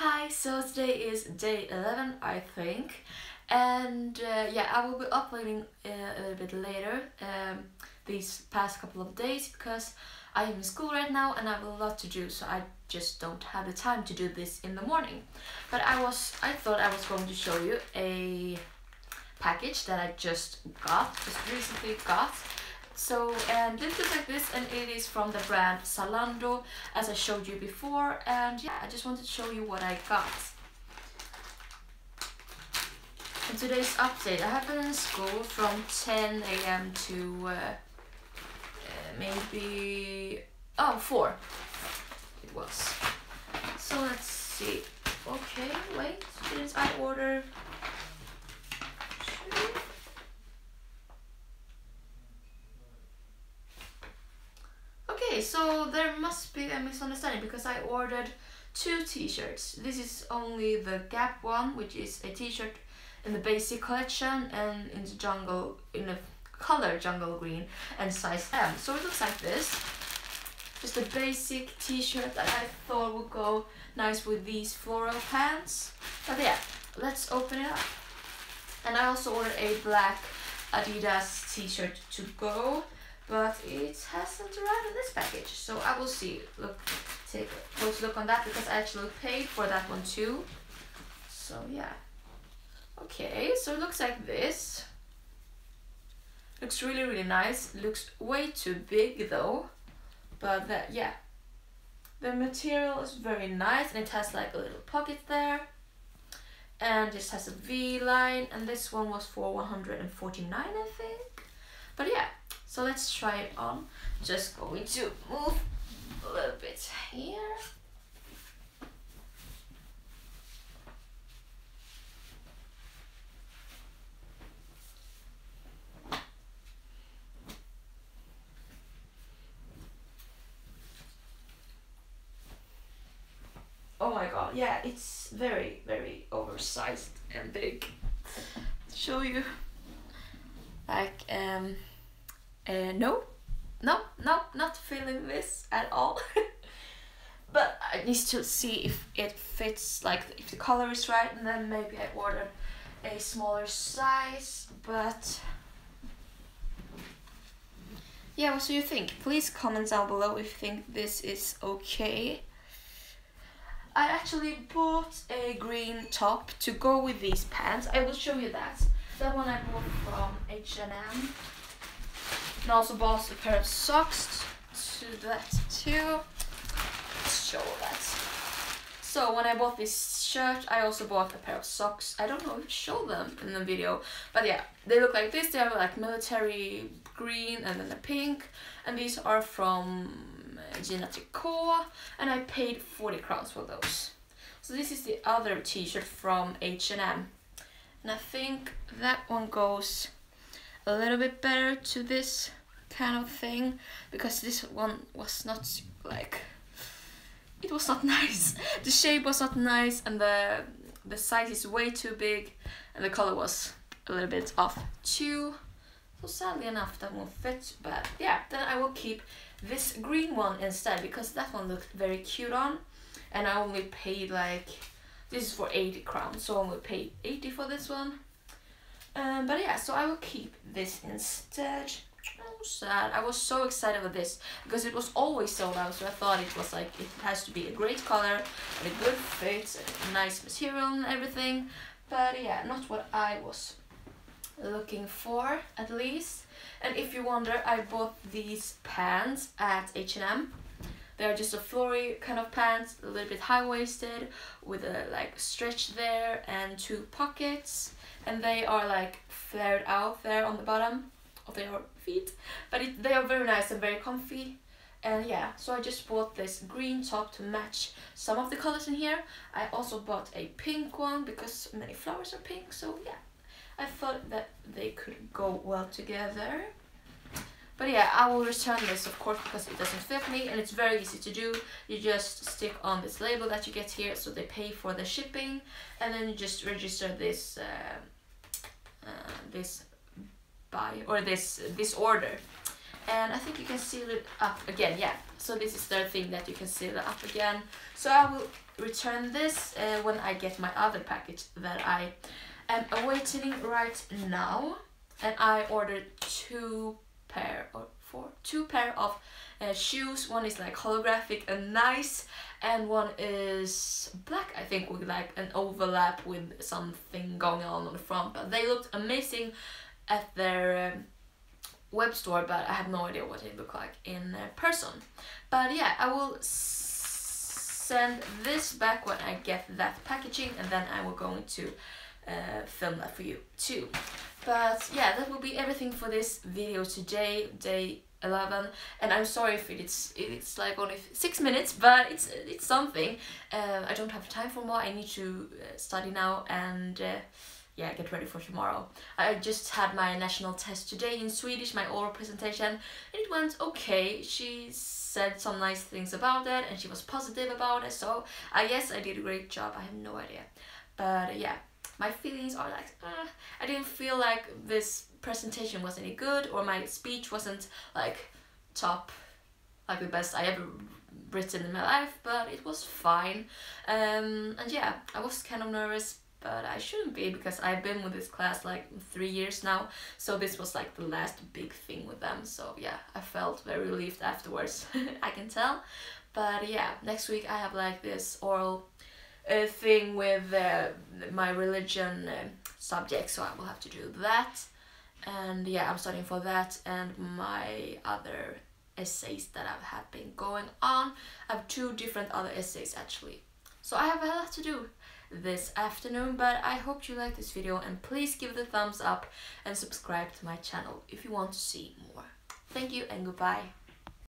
Hi, so today is day 11, I think, and yeah, I will be uploading a little bit later these past couple of days because I am in school right now and I have a lot to do, so I just don't have the time to do this in the morning. But I thought I was going to show you a package that I just recently got. So, and this is like this, and it is from the brand Zalando, as I showed you before, and yeah, I just wanted to show you what I got. In today's update, I have been in school from 10 a.m. to maybe, oh, 4 it was. So let's see, okay, wait, didn't I order? So there must be a misunderstanding because I ordered 2 t-shirts. This is only the Gap one, which is a t-shirt in the basic collection and in the jungle, in a color jungle green and size M. So it looks like this. Just a basic t-shirt that I thought would go nice with these floral pants. But yeah, let's open it up. And I also ordered a black Adidas t-shirt to go, but it hasn't arrived in this package, so I will see. Look, take a close look on that because I actually paid for that one too. So yeah. Okay, so it looks like this. Looks really, really nice. Looks way too big though, but that, yeah. The material is very nice and it has like a little pocket there. And this has a V line, and this one was for 149, I think. But yeah. So let's try it on. Just going to move a little bit here. Oh my god, yeah, it's very, very oversized and big. Show you, like, no, not feeling this at all. But I need to see if it fits, like if the color is right, and then maybe I order a smaller size. But yeah, what do you think? Please comment down below if you think this is okay. I actually bought a green top to go with these pants. I will show you that. That one I bought from H&M. And also bought a pair of socks to that too. Let's show that. So when I bought this shirt, I also bought a pair of socks. I don't know if I show them in the video, but yeah, they look like this. They are like military green and then a pink. And these are from Gina Tricot, and I paid 40 crowns for those. So this is the other t-shirt from H&M. And I think that one goes a little bit better to this kind of thing, because this one was not like, it was not nice. The shape was not nice, and the size is way too big, and the color was a little bit off too. So sadly enough, that won't fit. But yeah, then I will keep this green one instead, because that one looked very cute on, and I only paid like, this is for 80 crowns, so I only paid 80 for this one. But yeah, so I will keep this instead. Oh, sad. I was so excited with this because it was always sold out, so I thought it was like, it has to be a great color and a good fit, a nice material and everything. But yeah, not what I was looking for, at least. And if you wonder, I bought these pants at H&M. They are just a flowy kind of pants, a little bit high-waisted with a like stretch there and 2 pockets, and they are like flared out there on the bottom of their feet, but they are very nice and very comfy. And yeah, so I just bought this green top to match some of the colors in here. I also bought a pink one because many flowers are pink, so yeah, I thought that they could go well together. But yeah, I will return this, of course, because it doesn't fit me, and it's very easy to do. You just stick on this label that you get here, so they pay for the shipping, and then you just register this this buy, or this order. And I think you can seal it up again, yeah. So this is the thing that you can seal it up again. So I will return this when I get my other package that I am awaiting right now. And I ordered two pair of shoes. One is like holographic and nice, and one is black, I think, with like an overlap with something going on the front. But they looked amazing at their web store, but I have no idea what they look like in person. But yeah, I will send this back when I get that packaging, and then I will go into film that for you too. But yeah, that will be everything for this video today, day 11, and I'm sorry if it's like only 6 minutes, but it's something. I don't have time for more. I need to study now and yeah, get ready for tomorrow. I just had my national test today in Swedish, my oral presentation, and it went okay. She said some nice things about it, and she was positive about it, so I guess I did a great job. I have no idea, but yeah. My feelings are like, I didn't feel like this presentation was any good, or my speech wasn't like top, like the best I ever written in my life, but it was fine. And yeah, I was kind of nervous, but I shouldn't be, because I've been with this class like 3 years now, so this was like the last big thing with them. So yeah, I felt very relieved afterwards, I can tell. But yeah, next week I have like this oral thing with my religion subject, so I will have to do that. And yeah, I'm studying for that and my other essays that I've had been going on. I have 2 different other essays actually, so I have a lot to do this afternoon. But I hope you like this video, and please give it a thumbs up and subscribe to my channel if you want to see more. Thank you and goodbye.